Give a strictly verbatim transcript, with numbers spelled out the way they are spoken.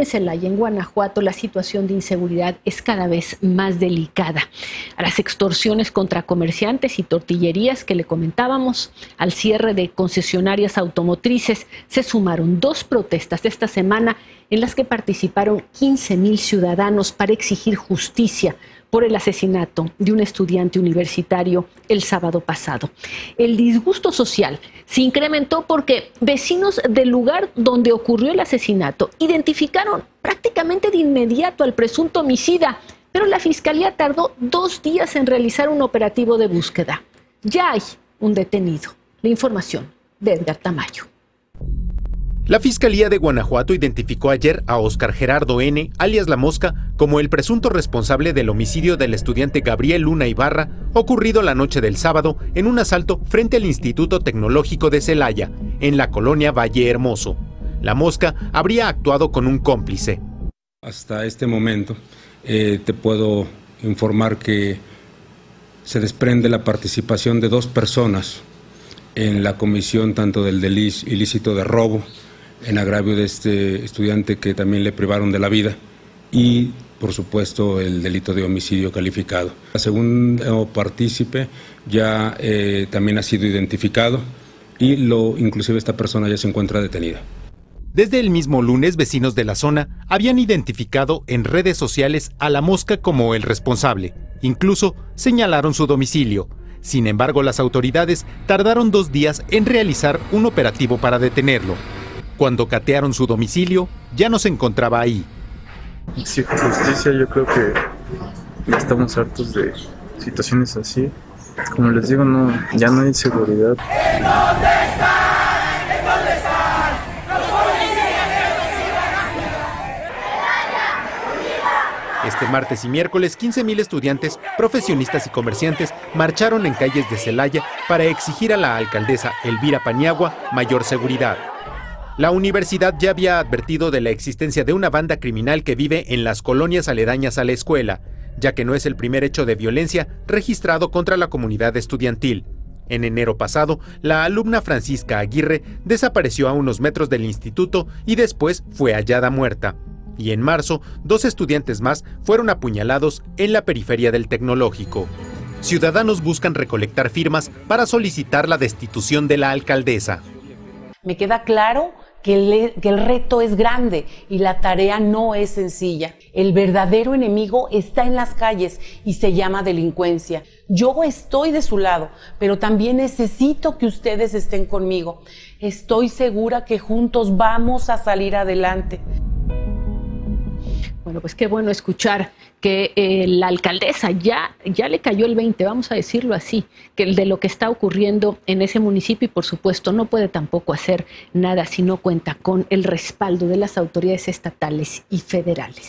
de Celaya, en Guanajuato, la situación de inseguridad es cada vez más delicada. A las extorsiones contra comerciantes y tortillerías que le comentábamos, al cierre de concesionarias automotrices, se sumaron dos protestas esta semana en las que participaron quince mil ciudadanos para exigir justicia por el asesinato de un estudiante universitario el sábado pasado. El disgusto social se incrementó porque vecinos del lugar donde ocurrió el asesinato identificaron prácticamente de inmediato al presunto homicida, pero la Fiscalía tardó dos días en realizar un operativo de búsqueda. Ya hay un detenido. La información de Edgar Tamayo. La Fiscalía de Guanajuato identificó ayer a Óscar Gerardo N., alias La Mosca, como el presunto responsable del homicidio del estudiante Gabriel Luna Ibarra, ocurrido la noche del sábado en un asalto frente al Instituto Tecnológico de Celaya, en la colonia Valle Hermoso. La Mosca habría actuado con un cómplice. Hasta este momento eh, te puedo informar que se desprende la participación de dos personas en la comisión tanto del delito ilícito de robo, en agravio de este estudiante que también le privaron de la vida, y por supuesto el delito de homicidio calificado. El segundo partícipe ya eh, también ha sido identificado y lo, inclusive esta persona ya se encuentra detenida. Desde el mismo lunes, vecinos de la zona habían identificado en redes sociales a La Mosca como el responsable. Incluso señalaron su domicilio. Sin embargo, las autoridades tardaron dos días en realizar un operativo para detenerlo. Cuando catearon su domicilio, ya no se encontraba ahí. Sí, justicia, yo creo que ya estamos hartos de situaciones así. Como les digo, no, ya no hay seguridad. ¿En dónde están? ¿En dónde están los policías que nos iban a... Este martes y miércoles, quince mil estudiantes, profesionistas y comerciantes marcharon en calles de Celaya para exigir a la alcaldesa Elvira Paniagua mayor seguridad. La universidad ya había advertido de la existencia de una banda criminal que vive en las colonias aledañas a la escuela, ya que no es el primer hecho de violencia registrado contra la comunidad estudiantil. En enero pasado, la alumna Francisca Aguirre desapareció a unos metros del instituto y después fue hallada muerta. Y en marzo, dos estudiantes más fueron apuñalados en la periferia del Tecnológico. Ciudadanos buscan recolectar firmas para solicitar la destitución de la alcaldesa. Me queda claro Que el, que el reto es grande y la tarea no es sencilla. El verdadero enemigo está en las calles y se llama delincuencia. Yo estoy de su lado, pero también necesito que ustedes estén conmigo. Estoy segura que juntos vamos a salir adelante. Bueno, pues qué bueno escuchar que eh, la alcaldesa ya, ya le cayó el veinte, vamos a decirlo así, que de lo que está ocurriendo en ese municipio, y por supuesto no puede tampoco hacer nada si no cuenta con el respaldo de las autoridades estatales y federales.